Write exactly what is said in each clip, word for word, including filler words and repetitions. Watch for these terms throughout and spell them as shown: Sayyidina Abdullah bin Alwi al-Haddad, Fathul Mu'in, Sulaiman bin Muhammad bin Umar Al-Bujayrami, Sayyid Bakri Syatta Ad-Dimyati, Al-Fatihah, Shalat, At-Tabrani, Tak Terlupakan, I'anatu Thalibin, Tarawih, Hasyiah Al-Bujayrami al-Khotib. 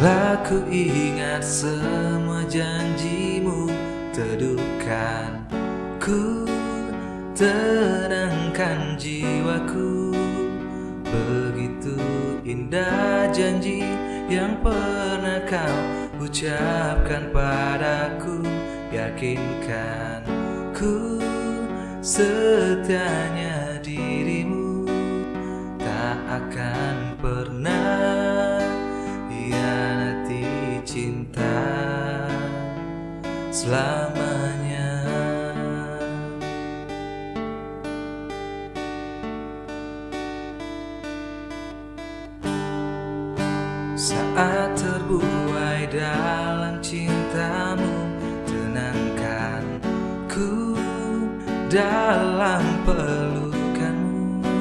Bila ku ingat semua janjimu, teduhkan ku, tenangkan jiwaku. Begitu indah janji yang pernah kau ucapkan padaku. Yakinkan ku setianya dirimu, tak akan pernah hianati cinta selamanya. Saat terbuai dalam cintamu, dalam pelukanmu,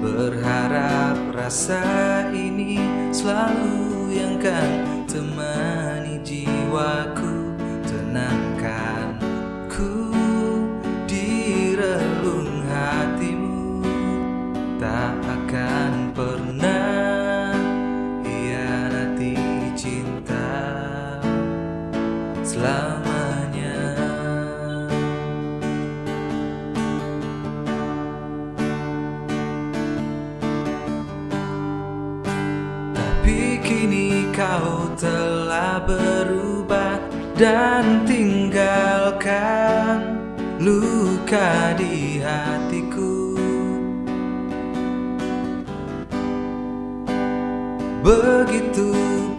berharap rasa ini selalu yang kan temani jiwaku. Tenangkan ku di relung hatimu, tak akan pernah hianati cinta selamanya. Kini kau telah berubah dan tinggalkan luka di hatiku. Begitu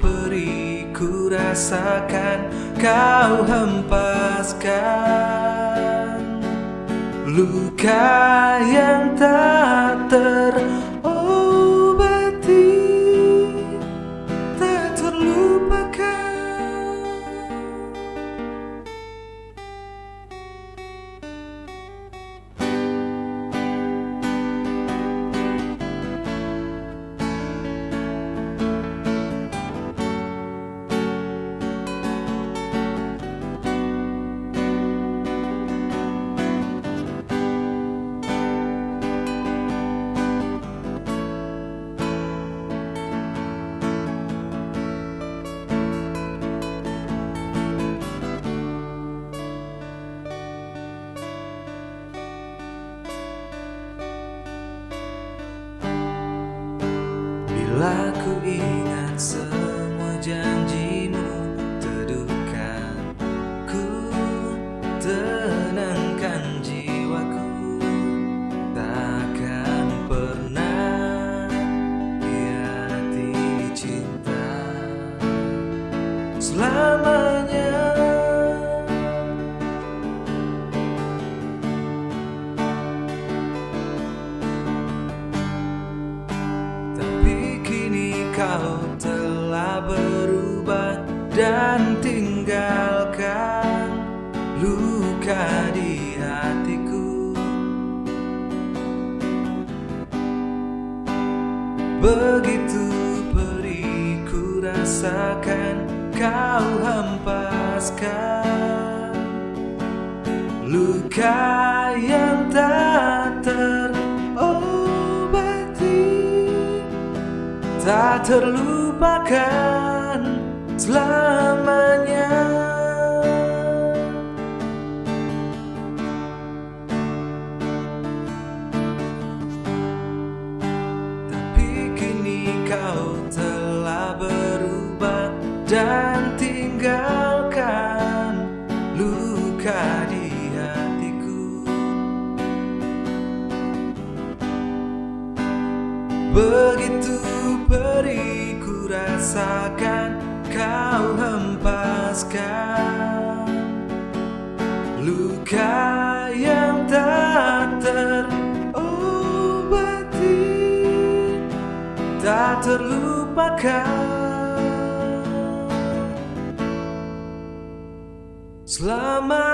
perih ku rasakan, kau hempaskan luka yang tak terobati. Bila ku ingat semua janjimu, teduhkan ku, tenangkan jiwaku. Takkan pernah hianati cinta selamanya. Kau telah berubah dan tinggalkan luka di hatiku. Begitu perih ku rasakan, kau hempaskan luka yang tak ter tak terlupakan selamanya. Tapi kini kau telah berubah dan tinggalkan luka di hatiku. Begitu perih ku rasakan, kau hempaskan luka yang tak terobati, tak terlupakan selama.